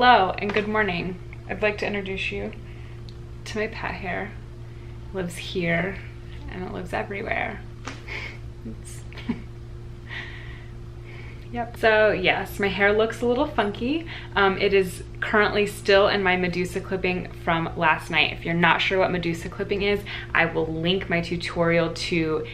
Hello and good morning. I'd like to introduce you to my pet hair. It lives here and it lives everywhere. Yep. So yes, my hair looks a little funky. It is currently still in my Medusa clipping from last night. If you're not sure what Medusa clipping is, I will link my tutorial to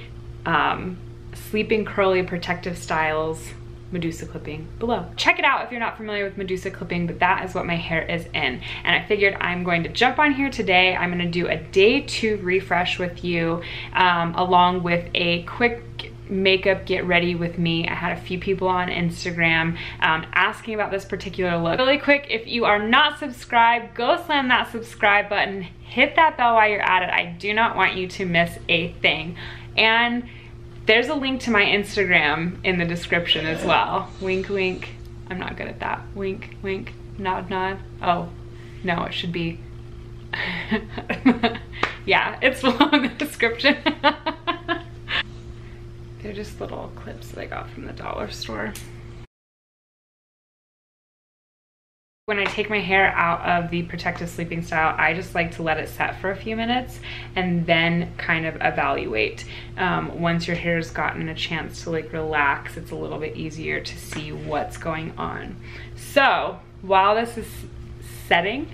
Sleeping Curly Protective Styles Medusa clipping below. Check it out if you're not familiar with Medusa clipping, but that is what my hair is in. And I figured I'm going to jump on here today. I'm going to do a day 2 refresh with you, along with a quick makeup get ready with me. I had a few people on Instagram asking about this particular look. Really quick, if you are not subscribed, go slam that subscribe button, hit that bell while you're at it. I do not want you to miss a thing. And there's a link to my Instagram in the description as well. Wink, wink. I'm not good at that. Wink, wink, nod, nod. Oh, no, it should be. Yeah, it's below in the description. They're just little clips that I got from the dollar store. When I take my hair out of the protective sleeping style, I just like to let it set for a few minutes and then kind of evaluate. Once your hair's gotten a chance to like relax, it's a little bit easier to see what's going on. So while this is setting,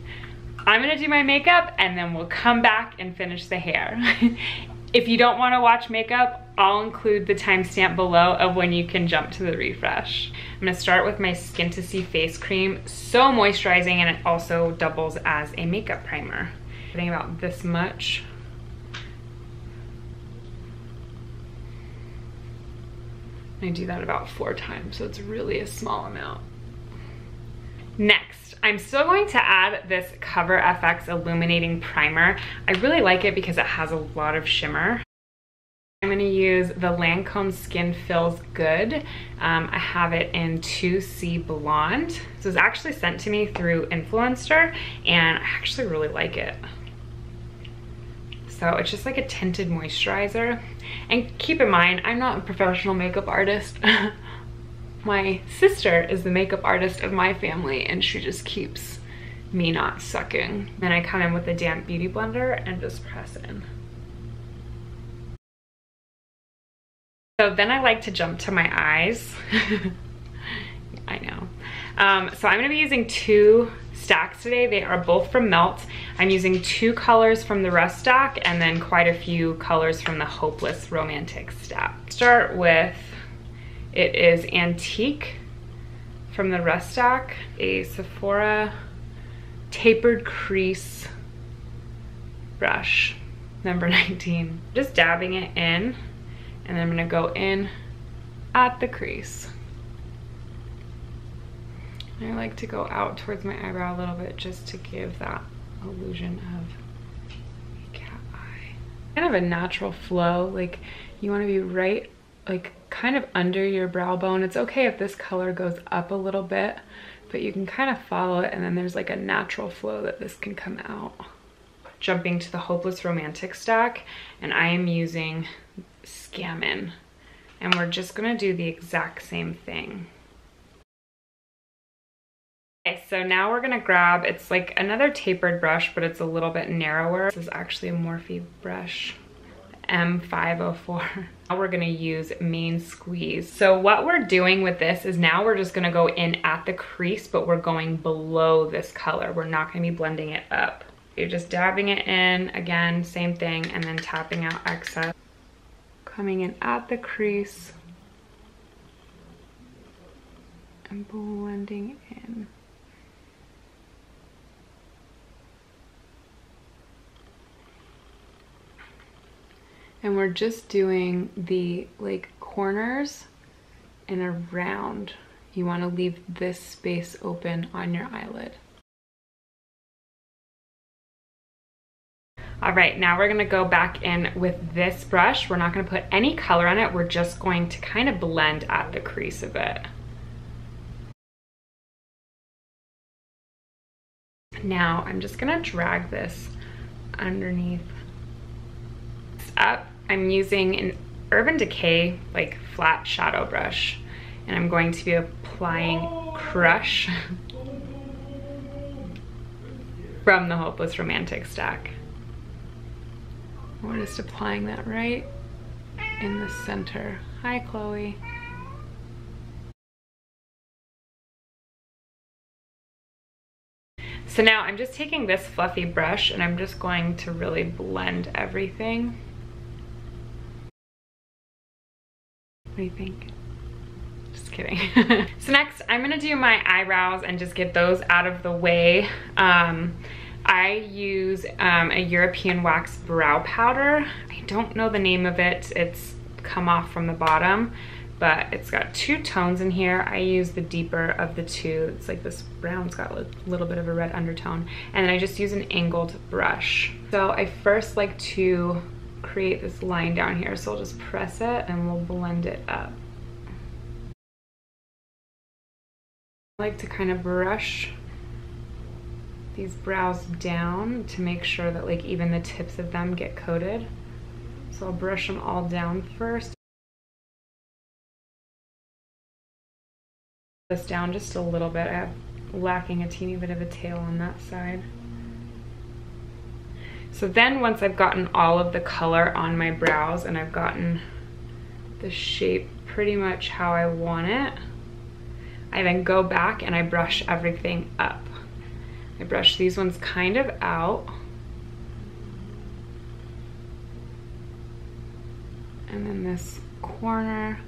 I'm gonna do my makeup and then we'll come back and finish the hair. If you don't want to watch makeup, I'll include the timestamp below of when you can jump to the refresh. I'm going to start with my Skintasy Face Cream. So moisturizing, and it also doubles as a makeup primer. Putting about this much. I do that about 4 times, so it's really a small amount. Next. I'm still going to add this CoverFX Illuminating Primer. I really like it because it has a lot of shimmer. I'm going to use the Lancôme Skin Feels Good. I have it in 2C Blonde. This was actually sent to me through Influenster, and I actually really like it. So it's just like a tinted moisturizer. And keep in mind, I'm not a professional makeup artist. My sister is the makeup artist of my family, and she just keeps me not sucking. Then I come in with a damp beauty blender and just press in. So then I like to jump to my eyes. I know. So I'm gonna be using 2 stacks today. They are both from Melt. I'm using 2 colors from the Rust Stack and then quite a few colors from the Hopeless Romantic Stack. Start with, it is Antique from the Rust Stack, a Sephora tapered crease brush, number 19. Just dabbing it in, and then I'm gonna go in at the crease. I like to go out towards my eyebrow a little bit just to give that illusion of a cat eye. Kind of a natural flow, like you wanna be right, like kind of under your brow bone. It's okay if this color goes up a little bit, but you can kind of follow it, and then there's like a natural flow that this can come out. Jumping to the Hopeless Romantic Stack, and I am using Scammin', and we're just gonna do the exact same thing. Okay, so now we're gonna grab, it's like another tapered brush, but it's a little bit narrower. This is actually a Morphe brush. M504. Now we're gonna use Main Squeeze. So what we're doing with this is now we're just gonna go in at the crease, but we're going below this color. We're not gonna be blending it up. You're just dabbing it in, again, same thing, and then tapping out excess. Coming in at the crease. And blending in. And we're just doing the like corners and around. You want to leave this space open on your eyelid. All right, now we're gonna go back in with this brush. We're not gonna put any color on it. We're just going to kind of blend at the crease of it. Now I'm just gonna drag this underneath up. I'm using an Urban Decay like flat shadow brush, and I'm going to be applying Crush from the Hopeless Romantic Stack. We're just applying that right in the center. Hi, Chloe. So now I'm just taking this fluffy brush and I'm just going to really blend everything. What do you think? Just kidding. So next I'm gonna do my eyebrows and just get those out of the way. I use a European wax brow powder. I don't know the name of it. It's come off from the bottom, but it's got two tones in here. I use the deeper of the two. It's like this brown's got a little bit of a red undertone. And then I just use an angled brush. So I first like to create this line down here. So I'll just press it and we'll blend it up. I like to kind of brush these brows down to make sure that like even the tips of them get coated. So I'll brush them all down first. This down just a little bit. I'm lacking a teeny bit of a tail on that side. So then once I've gotten all of the color on my brows and I've gotten the shape pretty much how I want it, I then go back and I brush everything up. I brush these ones kind of out. And then this corner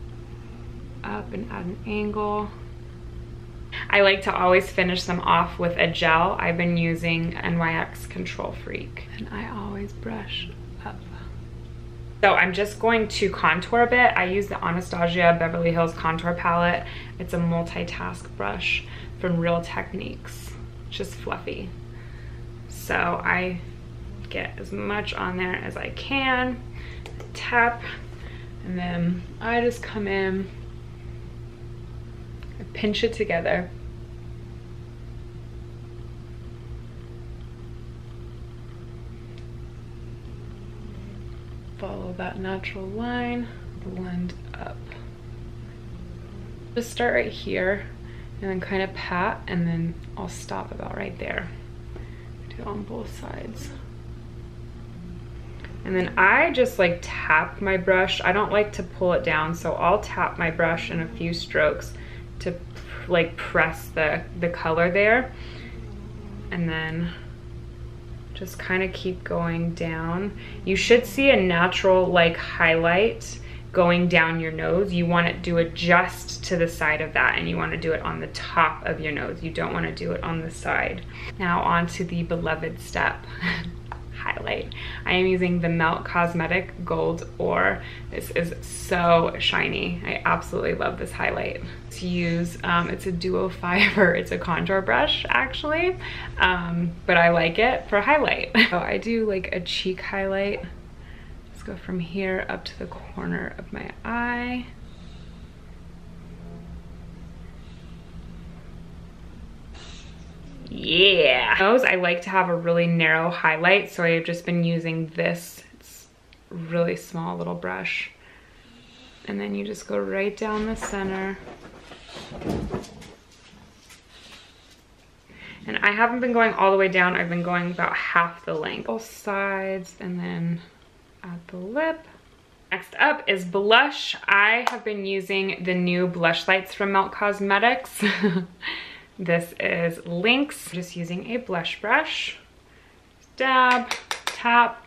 up and at an angle. I like to always finish them off with a gel. I've been using NYX Control Freak. And I always brush up. So I'm just going to contour a bit. I use the Anastasia Beverly Hills Contour Palette. It's a multitask brush from Real Techniques. Just fluffy. So I get as much on there as I can. Tap. And then I just come in, I pinch it together. Follow that natural line, blend up. Just start right here and then kind of pat, and then I'll stop about right there. Do it on both sides. And then I just like tap my brush. I don't like to pull it down, so I'll tap my brush in a few strokes to like press the color there. And then just kind of keep going down. You should see a natural like highlight going down your nose. You want to do it just to the side of that, and you want to do it on the top of your nose. You don't want to do it on the side. Now on to the beloved step. Highlight. I am using the Melt Cosmetic Gold Ore. This is so shiny. I absolutely love this highlight. To use, it's a duo fiber. It's a contour brush actually, but I like it for highlight. So I do like a cheek highlight. Let's go from here up to the corner of my eye. Yeah. Nose, I like to have a really narrow highlight, so I've just been using this. It's a really small little brush. And then you just go right down the center. And I haven't been going all the way down. I've been going about half the length. Both sides, and then at the lip. Next up is blush. I have been using the new blush lights from Melt Cosmetics. This is Lynx. I'm just using a blush brush. Dab, tap.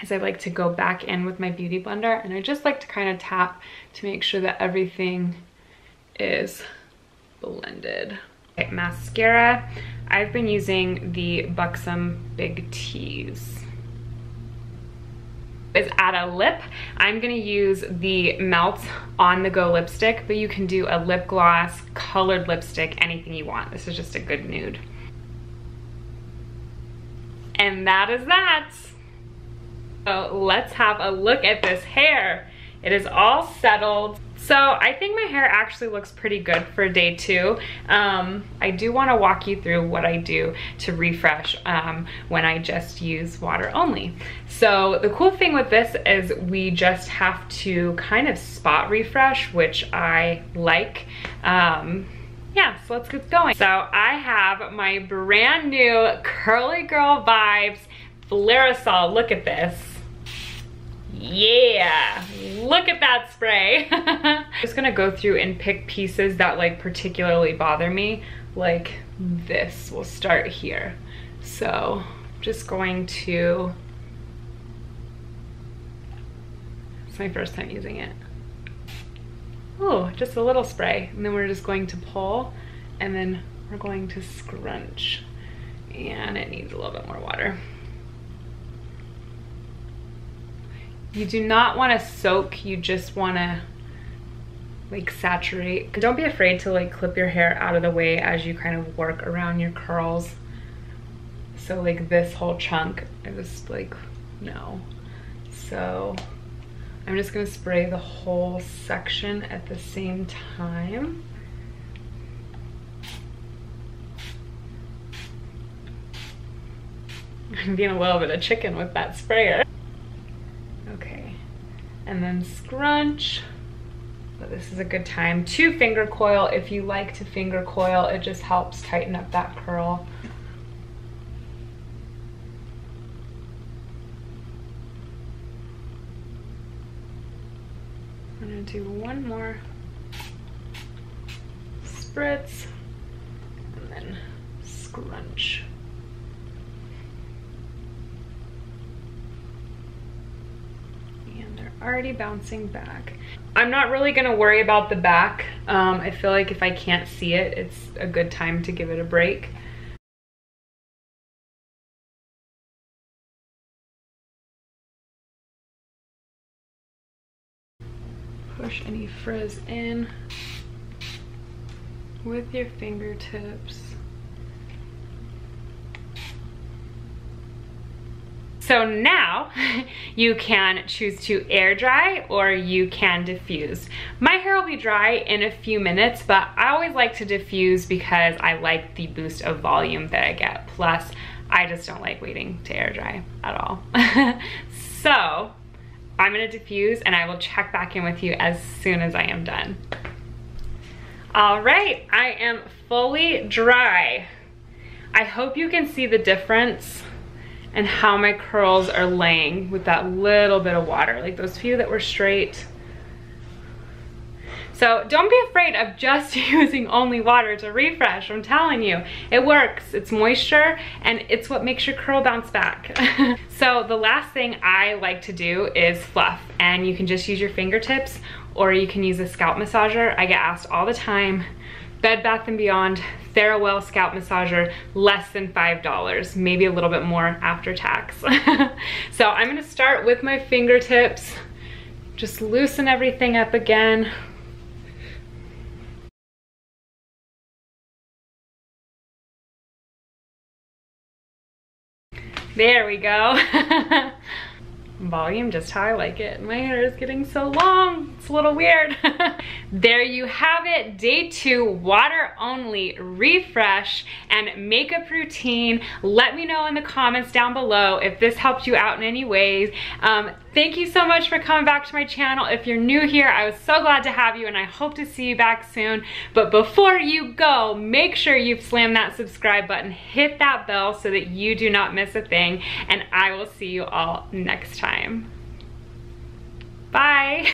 As I like to go back in with my beauty blender, and I just like to kind of tap to make sure that everything is blended. Okay, mascara. I've been using the Buxom Big Tees. Is at a lip. I'm gonna use the Melt On The Go lipstick, but you can do a lip gloss, colored lipstick, anything you want. This is just a good nude. And that is that. So let's have a look at this hair. It is all settled. So I think my hair actually looks pretty good for day two. I do want to walk you through what I do to refresh when I just use water only. So the cool thing with this is we just have to kind of spot refresh, which I like. yeah, so let's get going. So I have my brand new Curly Girl Vibes Flarisol. Look at this. Yeah, look at that spray. I'm just gonna go through and pick pieces that like particularly bother me. Like this, we'll start here. So just going to, it's my first time using it. Oh, just a little spray. And then we're just going to pull and then we're going to scrunch. And it needs a little bit more water. You do not want to soak, you just want to like saturate. Don't be afraid to like clip your hair out of the way as you kind of work around your curls. So like this whole chunk, I just like, no. So I'm just gonna spray the whole section at the same time. I'm being a little bit of chicken with that sprayer. Okay, and then scrunch. But this is a good time to finger coil. If you like to finger coil, it just helps tighten up that curl. I'm gonna do one more spritz and then scrunch. And they're already bouncing back. I'm not really gonna worry about the back. I feel like if I can't see it, it's a good time to give it a break. Push any frizz in with your fingertips. So now you can choose to air dry or you can diffuse. My hair will be dry in a few minutes, but I always like to diffuse because I like the boost of volume that I get. Plus, I just don't like waiting to air dry at all. So I'm gonna diffuse and I will check back in with you as soon as I am done. All right, I am fully dry. I hope you can see the difference and how my curls are laying with that little bit of water, like those few that were straight. So don't be afraid of just using only water to refresh. I'm telling you, it works. It's moisture and it's what makes your curl bounce back. So the last thing I like to do is fluff, and you can just use your fingertips or you can use a scalp massager. I get asked all the time, Bed Bath and Beyond Therawell scalp massager, less than $5, maybe a little bit more after tax. So I'm gonna start with my fingertips, just loosen everything up again. There we go. Volume just how I like it. My hair is getting so long, it's a little weird. There you have it, day 2, water only refresh and makeup routine. Let me know in the comments down below if this helped you out in any ways. Thank you so much for coming back to my channel. If you're new here, I was so glad to have you and I hope to see you back soon. But before you go, make sure you've slammed that subscribe button, hit that bell so that you do not miss a thing, and I will see you all next time. Bye.